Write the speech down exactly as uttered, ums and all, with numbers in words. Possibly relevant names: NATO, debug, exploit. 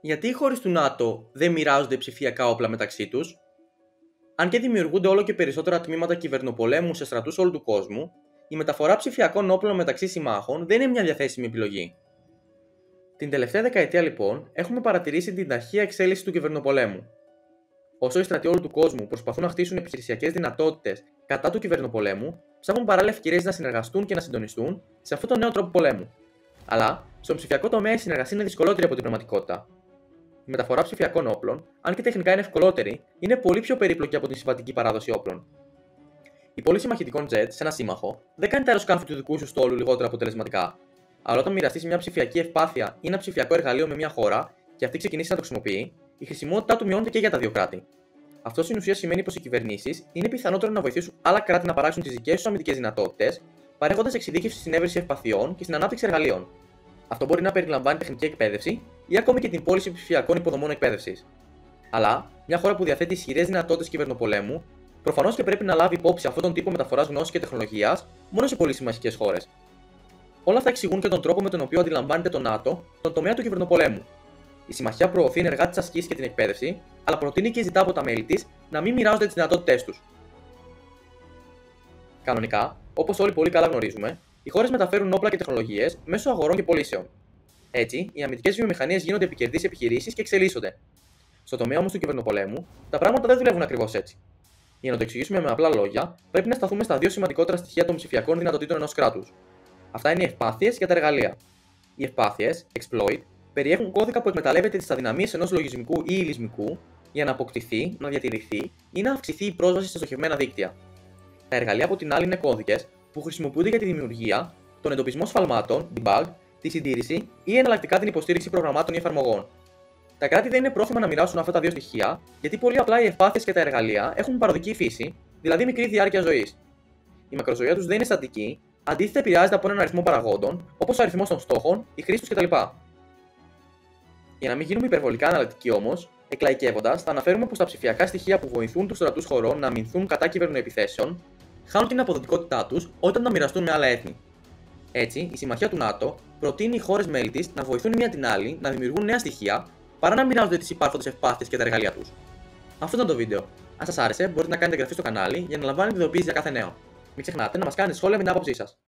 Γιατί οι χώρες του ΝΑΤΟ δεν μοιράζονται ψηφιακά όπλα μεταξύ τους? Αν και δημιουργούνται όλο και περισσότερα τμήματα κυβερνοπολέμου σε στρατούς όλου του κόσμου, η μεταφορά ψηφιακών όπλων μεταξύ συμμάχων δεν είναι μια διαθέσιμη επιλογή. Την τελευταία δεκαετία, λοιπόν, έχουμε παρατηρήσει την ταχεία εξέλιξη του κυβερνοπολέμου. Όσο οι στρατιώτες όλου του κόσμου προσπαθούν να χτίσουν επιχειρησιακές δυνατότητες κατά του κυβερνοπολέμου, ψάχνουν παράλληλα ευκαιρίες να συνεργαστούν και να συντονιστούν σε αυτόν τον νέο τρόπο πολέμου. Αλλά, στον ψηφιακό τομέα η συνεργασία είναι δυσκολότερη από την πραγματικότητα. Η μεταφορά ψηφιακών όπλων, αν και τεχνικά είναι ευκολότερη, είναι πολύ πιο περίπλοκη από την συμβατική παράδοση όπλων. Η πώληση μαχητικών jets σε ένα σύμμαχο δεν κάνει τα αεροσκάφη του δικού σου στόλου λιγότερα αποτελεσματικά. Αλλά όταν μοιραστείς μια ψηφιακή ευπάθεια ή ένα ψηφιακό εργαλείο με μια χώρα και αυτή ξεκινήσει να το χρησιμοποιεί, η χρησιμότητά του μειώνεται και για τα δύο κράτη. Αυτό στην ουσία σημαίνει πως οι κυβερνήσεις είναι πιθανότερο να βοηθήσουν άλλα κράτη να παράξουν τις δικές τους αμυντικές δυνατότητες, παρέχοντας εξειδίκευση στην έβρεση ευπαθειών και στην ανάπτυξη εργαλείων. Αυτό μπορεί να περιλαμβάνει τεχνική εκπαίδευση ή ακόμη και την πώληση ψηφιακών υποδομών εκπαίδευσης. Αλλά μια χώρα που διαθέτει ισχυρές δυνατότητες κυβερνοπολέμου, προφανώς και πρέπει να λάβει υπόψη αυτόν τον τύπο μεταφοράς γνώσης και τεχνολογίας μόνο σε πολύ συμμαχικές χώρες. Όλα αυτά εξηγούν και τον τρόπο με τον οποίο αντιλαμβάνεται το ΝΑΤΟ τον τομέα του κυβερνοπολέμου. Η συμμαχία προωθεί ενεργά τις ασκήσεις και την εκπαίδευση, αλλά προτείνει και ζητά από τα μέλη της να μην μοιράζονται τις δυνατότητές τους. Κανονικά, όπως όλοι πολύ καλά γνωρίζουμε, οι χώρες μεταφέρουν όπλα και τεχνολογίες μέσω αγορών και πωλήσεων. Έτσι, οι αμυντικές βιομηχανίες γίνονται επικερδείς επιχειρήσεις και εξελίσσονται. Στο τομέα όμως του κυβερνοπολέμου, τα πράγματα δεν δουλεύουν ακριβώς έτσι. Για να το εξηγήσουμε με απλά λόγια, πρέπει να σταθούμε στα δύο σημαντικότερα στοιχεία των ψηφιακών δυνατοτήτων ενός κράτους. Αυτά είναι οι ευπάθειες και τα εργαλεία. Οι ευπάθειες, exploit, περιέχουν κώδικα που εκμεταλλεύεται τις αδυναμίες ενός λογισμικού ή υλισμικού για να αποκτηθεί, να διατηρηθεί ή να αυξηθεί η πρόσβαση σε στοχευμένα δίκτυα. Τα εργαλεία από την άλλη είναι κώδικες που χρησιμοποιούνται για τη δημιουργία, τον εντοπισμό σφαλμάτων, debug, τη συντήρηση ή εναλλακτικά την υποστήριξη προγραμμάτων ή εφαρμογών. Τα κράτη δεν είναι πρόθυμα να μοιράσουν αυτά τα δύο στοιχεία, γιατί πολύ απλά οι ευπάθειες και τα εργαλεία έχουν παροδική φύση, δηλαδή μικρή διάρκεια ζωής. Η μακροζωία τους δεν είναι στατική, αντίθετα επηρεάζεται από έναν αριθμό παραγόντων, όπως ο αριθμός των στόχων, η χρήση τους κτλ. Για να μην γίνουμε υπερβολικά αναλυτικοί όμως, εκλαϊκεύοντας, θα αναφέρουμε πως τα ψηφιακά στοιχεία που βοηθούν τους στρατούς χωρών να αμυνθούν κατά κυβερνοεπιθέσεων, χάνουν την αποδοτικότητά τους όταν τα μοιραστούν με άλλα έθνη. Έτσι, η συμμαχία του ΝΑΤΟ προτείνει οι χώρες μέλη της να βοηθούν η μία την άλλη να δημιουργούν νέα στοιχεία παρά να μοιράζονται τις υπάρχοντες ευπάθειες και τα εργαλεία τους. Αυτό ήταν το βίντεο. Αν σας άρεσε, μπορείτε να κάνετε εγγραφή στο κανάλι για να λαμβάνετε ειδοποιήσεις για κάθε νέο. Μην ξεχνάτε να μας κάνετε σχόλια με την άποψή σας.